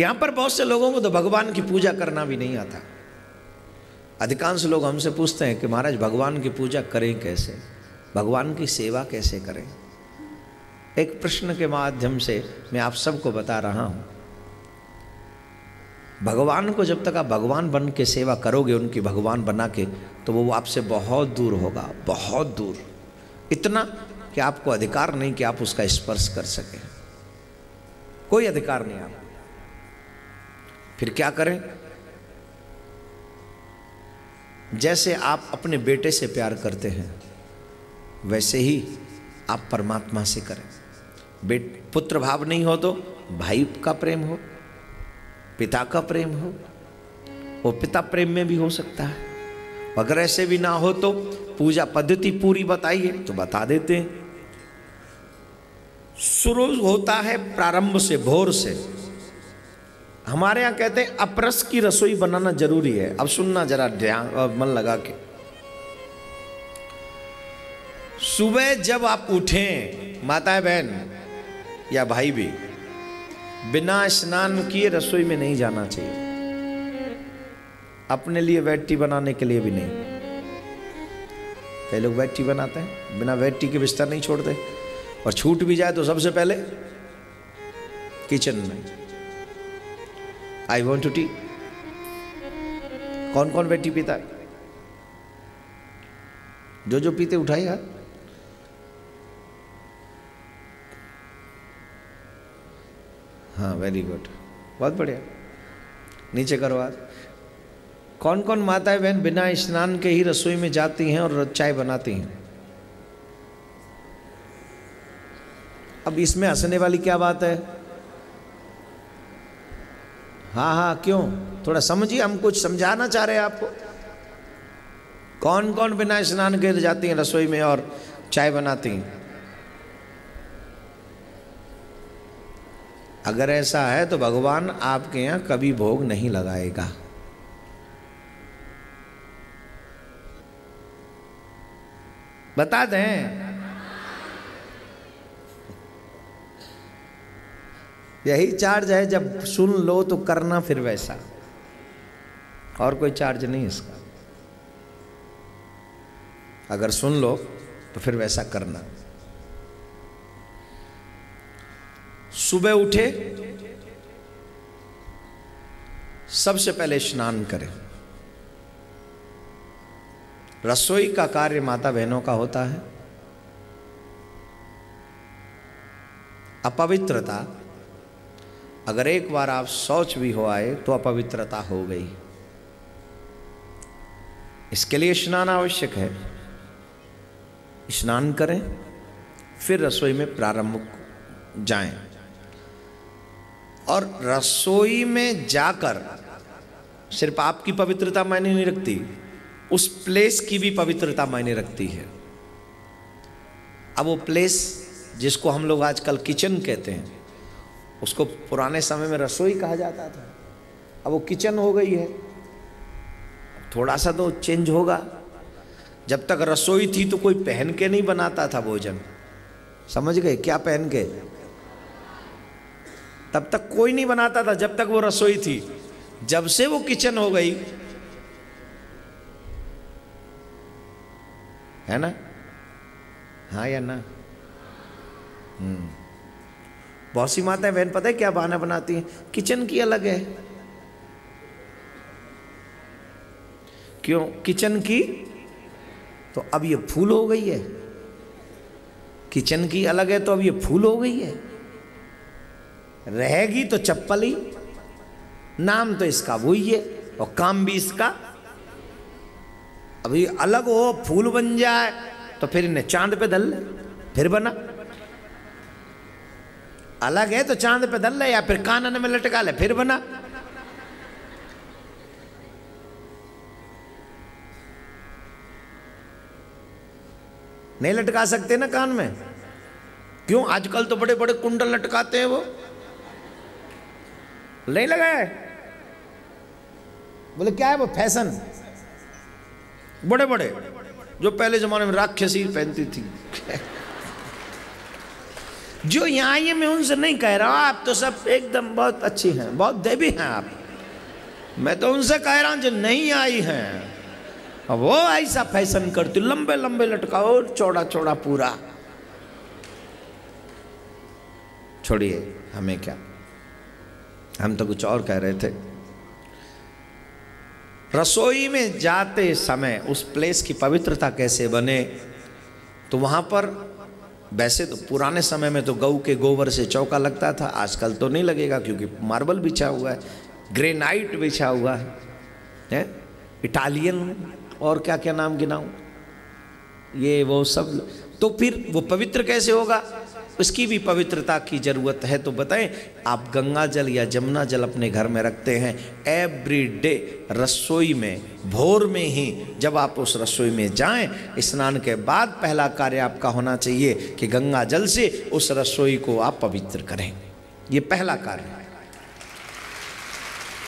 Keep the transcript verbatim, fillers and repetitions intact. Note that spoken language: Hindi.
यहाँ पर बहुत से लोगों को तो भगवान की पूजा करना भी नहीं आता। अधिकांश लोग हमसे पूछते हैं कि महाराज भगवान की पूजा करें कैसे, भगवान की सेवा कैसे करें। एक प्रश्न के माध्यम से मैं आप सबको बता रहा हूँ, भगवान को जब तक आप भगवान बन के सेवा करोगे, उनकी भगवान बना के, तो वो आपसे बहुत दूर होगा, बहुत दूर, इतना कि आपको अधिकार नहीं कि आप उसका स्पर्श कर सकें, कोई अधिकार नहीं आपको। फिर क्या करें? जैसे आप अपने बेटे से प्यार करते हैं वैसे ही आप परमात्मा से करें। बेट पुत्र भाव नहीं हो तो भाई का प्रेम हो, पिता का प्रेम हो, वो पिता प्रेम में भी हो सकता है। अगर ऐसे भी ना हो तो पूजा पद्धति पूरी बताइए तो बता देते हैं। शुरू होता है प्रारंभ से, भोर से। हमारे यहाँ कहते हैं अपरस की रसोई बनाना जरूरी है। अब सुनना जरा ध्यान मन लगा के। सुबह जब आप उठें, माताएं बहन या भाई भी, बिना स्नान किए रसोई में नहीं जाना चाहिए, अपने लिए वेट टी बनाने के लिए भी नहीं। कई लोग वेट टी बनाते हैं, बिना वेट टी के बिस्तर नहीं छोड़ते, और छूट भी जाए तो सबसे पहले किचन में आई वॉन्ट टू टी। कौन कौन वेट टी पीता है? जो जो पीते उठाइए यार। हाँ, वेरी गुड, बहुत बढ़िया, नीचे करो आज। कौन कौन माताएं बहन बिना स्नान के ही रसोई में जाती हैं और चाय बनाती हैं? अब इसमें हंसने वाली क्या बात है? हाँ हाँ, क्यों? थोड़ा समझिए, हम कुछ समझाना चाह रहे हैं आपको। कौन कौन बिना स्नान के जाती हैं रसोई में और चाय बनाती हैं? अगर ऐसा है तो भगवान आपके यहाँ कभी भोग नहीं लगाएगा। बता दें, यही चार्ज है, जब सुन लो तो करना फिर वैसा, और कोई चार्ज नहीं इसका। अगर सुन लो तो फिर वैसा करना। सुबह उठे, सबसे पहले स्नान करें। रसोई का कार्य माता बहनों का होता है। अपवित्रता, अगर एक बार आप शौच भी हो आए तो अपवित्रता हो गई, इसके लिए स्नान आवश्यक है। स्नान करें, फिर रसोई में प्रारंभ जाएं, और रसोई में जाकर सिर्फ आपकी पवित्रता मायने नहीं रखती, उस प्लेस की भी पवित्रता मायने रखती है। अब वो प्लेस जिसको हम लोग आजकल किचन कहते हैं, उसको पुराने समय में रसोई कहा जाता था, अब वो किचन हो गई है। थोड़ा सा तो चेंज होगा। जब तक रसोई थी तो कोई पहन के नहीं बनाता था भोजन, समझ गए क्या? पहन के तब तक कोई नहीं बनाता था जब तक वो रसोई थी। जब से वो किचन हो गई है ना, हाँ या ना? हम्म बहुत सी माताएं बहन पता है क्या बहाना बनाती हैं? किचन की अलग है। क्यों? किचन की तो अब ये फूल हो गई है, किचन की अलग है तो अब ये फूल हो गई है, रहेगी तो चप्पल ही, नाम तो इसका वही है और काम भी इसका। अभी अलग हो, फूल बन जाए तो फिर इन्हें चांद पे धल ले, फिर बना। अलग है तो चांद पे धल ले या फिर कानन में लटका ले, फिर बना। नहीं लटका सकते ना कान में, क्यों? आजकल तो बड़े बड़े कुंडल लटकाते हैं, वो नहीं लगाए। बोले क्या है वो फैशन, बड़े बड़े जो पहले जमाने में राक्षसी पहनती थी जो यहाँ आइए, मैं उनसे नहीं कह रहा हूँ, आप तो सब एकदम बहुत अच्छी हैं, बहुत देवी हैं आप। मैं तो उनसे कह रहा हूँ जो नहीं आई हैं, वो ऐसा फैशन करती, लंबे लंबे लटकाओ और चौड़ा चौड़ा पूरा। छोड़िए, हमें क्या, हम तो कुछ और कह रहे थे। रसोई में जाते समय उस प्लेस की पवित्रता कैसे बने, तो वहाँ पर वैसे तो पुराने समय में तो गऊ के गोबर से चौका लगता था, आजकल तो नहीं लगेगा क्योंकि मार्बल बिछा हुआ है, ग्रेनाइट बिछा हुआ है, है? इटालियन और क्या क्या नाम गिनाऊँ, ये वो सब। तो फिर वो पवित्र कैसे होगा, उसकी भी पवित्रता की ज़रूरत है। तो बताएं, आप गंगा जल या जमुना जल अपने घर में रखते हैं एवरी डे, रसोई में भोर में ही जब आप उस रसोई में जाएं, स्नान के बाद पहला कार्य आपका होना चाहिए कि गंगा जल से उस रसोई को आप पवित्र करें, ये पहला कार्य है।